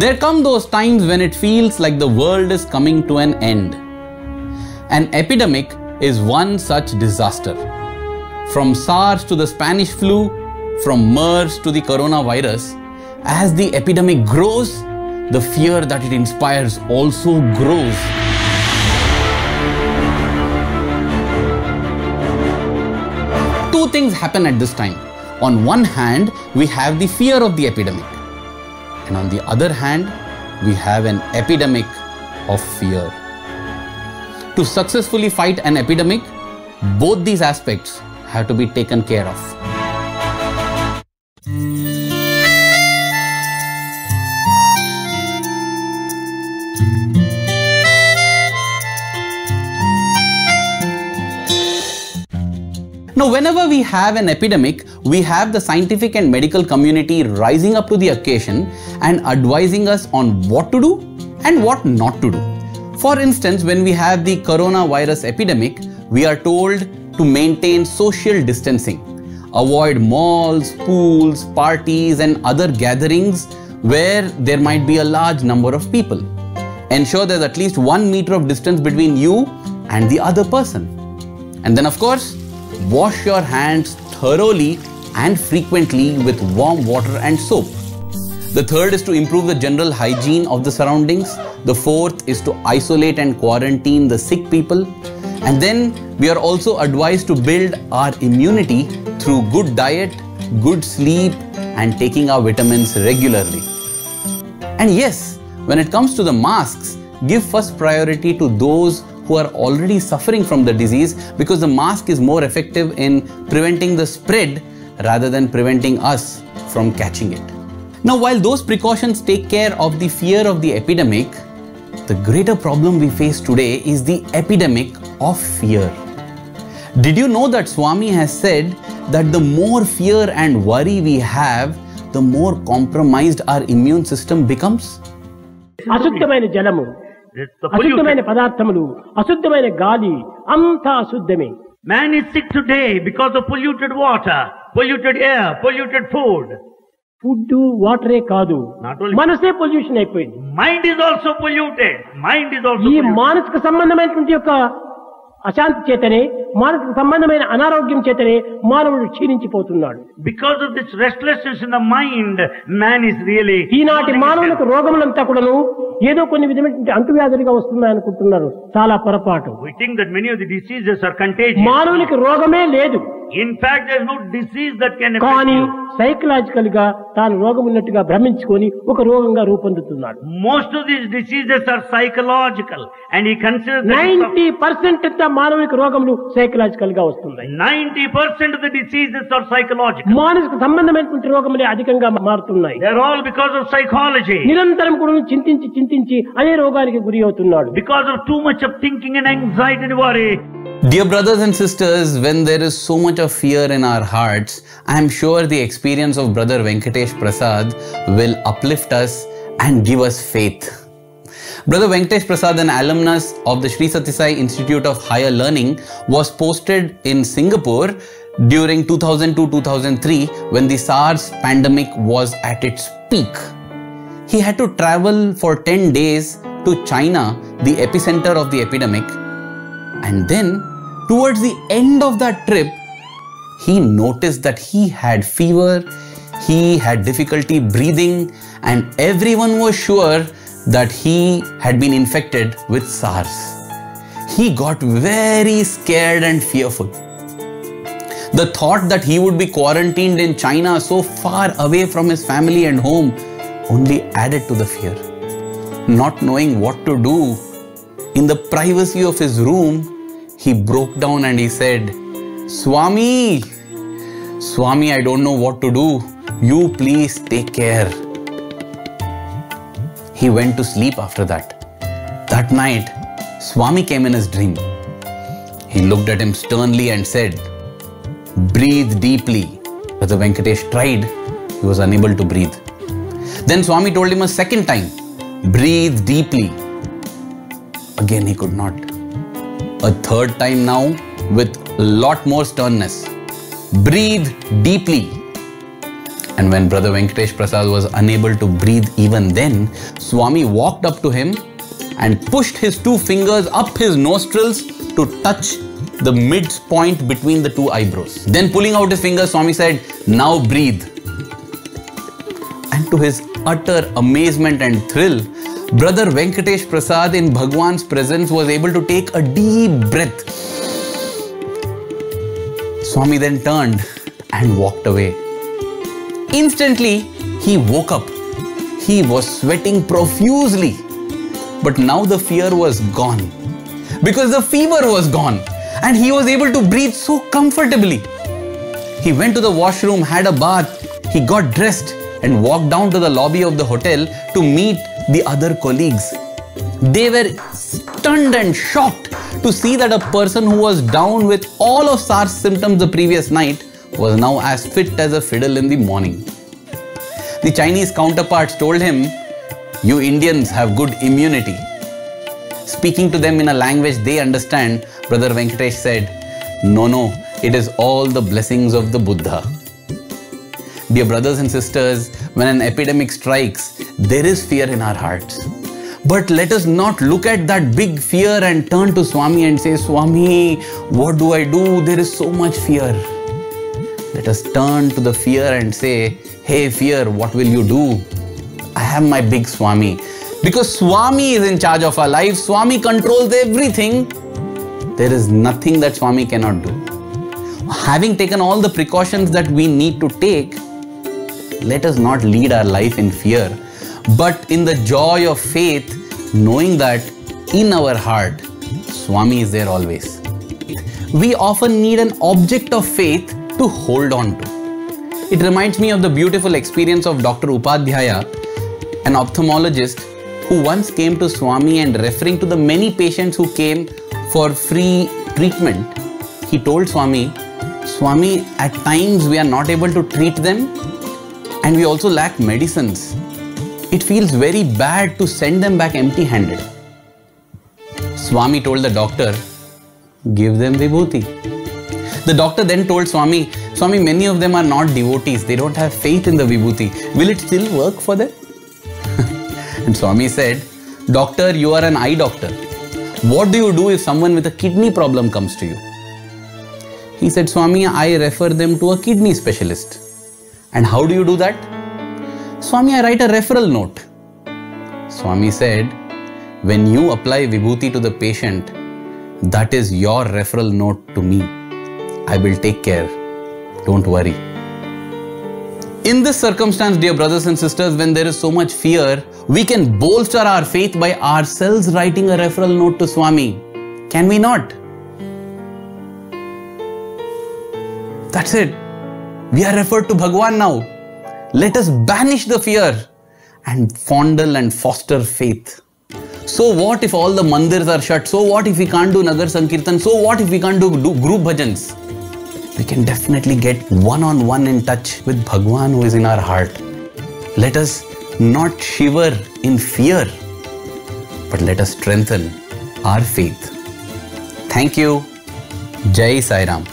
There come those times when it feels like the world is coming to an end. An epidemic is one such disaster. From SARS to the Spanish flu, from MERS to the coronavirus, as the epidemic grows, the fear that it inspires also grows. Two things happen at this time. On one hand, we have the fear of the epidemic. And on the other hand, we have an epidemic of fear. To successfully fight an epidemic, both these aspects have to be taken care of. Now, whenever we have an epidemic, we have the scientific and medical community rising up to the occasion and advising us on what to do and what not to do. For instance, when we have the coronavirus epidemic, we are told to maintain social distancing, avoid malls, pools, parties, and other gatherings where there might be a large number of people. Ensure there's at least 1 meter of distance between you and the other person. And then, of course, wash your hands thoroughly and frequently with warm water and soap. The third is to improve the general hygiene of the surroundings. The fourth is to isolate and quarantine the sick people. And then we are also advised to build our immunity through good diet, good sleep, and taking our vitamins regularly. And yes, when it comes to the masks, give first priority to those who are already suffering from the disease, because the mask is more effective in preventing the spread rather than preventing us from catching it. Now, while those precautions take care of the fear of the epidemic, the greater problem we face today is the epidemic of fear. Did you know that Swami has said that the more fear and worry we have, the more compromised our immune system becomes? Man is sick today because of polluted water, polluted air, polluted food. Food, water, not only pollution. Mind is also polluted. Mind is also polluted. Because of this restlessness in the mind, man is really... We think that many of the diseases are contagious. In fact, there is no disease that can affect you. Most of these diseases are psychological, and he considers that 90% of the diseases are psychological. They are all because of psychology. Because of too much of thinking and anxiety and worry. Dear brothers and sisters, when there is so much of fear in our hearts, I am sure the experience of Brother Venkatesh Prasad will uplift us and give us faith. Brother Venkatesh Prasad, an alumnus of the Sri Sathya Sai Institute of Higher Learning, was posted in Singapore during 2002-2003 when the SARS pandemic was at its peak. He had to travel for 10 days to China, the epicenter of the epidemic. And then, towards the end of that trip, he noticed that he had fever, he had difficulty breathing, and everyone was sure that he had been infected with SARS. He got very scared and fearful. The thought that he would be quarantined in China, so far away from his family and home, only added to the fear. Not knowing what to do, in the privacy of his room, he broke down and he said, Swami, I don't know what to do. You please take care. He went to sleep after that. That night, Swami came in his dream. He looked at him sternly and said, breathe deeply. Brother Venkatesh tried. He was unable to breathe. Then Swami told him a second time, breathe deeply. Again, he could not. A third time now, with a lot more sternness, breathe deeply. And when Brother Venkatesh Prasad was unable to breathe even then, Swami walked up to him and pushed his two fingers up his nostrils to touch the midpoint between the two eyebrows. Then pulling out his finger, Swami said, "Now breathe." And to his utter amazement and thrill, Brother Venkatesh Prasad in Bhagwan's presence was able to take a deep breath. Swami then turned and walked away. Instantly, he woke up. He was sweating profusely. But now the fear was gone, because the fever was gone and he was able to breathe so comfortably. He went to the washroom, had a bath, he got dressed and walked down to the lobby of the hotel to meet the other colleagues. They were stunned and shocked to see that a person who was down with all of SARS symptoms the previous night was now as fit as a fiddle in the morning. The Chinese counterparts told him, "You Indians have good immunity." Speaking to them in a language they understand, Brother Venkatesh said, No, it is all the blessings of the Buddha." Dear brothers and sisters, when an epidemic strikes, there is fear in our hearts. But let us not look at that big fear and turn to Swami and say, "Swami, what do I do? There is so much fear." Let us turn to the fear and say, "Hey fear, what will you do? I have my big Swami." Because Swami is in charge of our life. Swami controls everything. There is nothing that Swami cannot do. Having taken all the precautions that we need to take, let us not lead our life in fear, but in the joy of faith, knowing that in our heart, Swami is there always. We often need an object of faith to hold on to. It reminds me of the beautiful experience of Dr. Upadhyaya, an ophthalmologist who once came to Swami and referring to the many patients who came for free treatment, he told Swami, "Swami, at times we are not able to treat them and we also lack medicines. It feels very bad to send them back empty-handed." Swami told the doctor, "Give them vibhuti." The doctor then told Swami, "Swami, many of them are not devotees. They don't have faith in the vibhuti. Will it still work for them?" And Swami said, "Doctor, you are an eye doctor. What do you do if someone with a kidney problem comes to you?" He said, "Swami, I refer them to a kidney specialist." "And how do you do that?" "Swami, I write a referral note." Swami said, "When you apply vibhuti to the patient, that is your referral note to me. I will take care. Don't worry." In this circumstance, dear brothers and sisters, when there is so much fear, we can bolster our faith by ourselves writing a referral note to Swami. Can we not? That's it. We are referred to Bhagwan now. Let us banish the fear and fondle and foster faith. So what if all the mandirs are shut? So what if we can't do Nagar Sankirtan? So what if we can't do group bhajans? We can definitely get one-on-one in touch with Bhagwan who is in our heart. Let us not shiver in fear, but let us strengthen our faith. Thank you. Jai Sairam.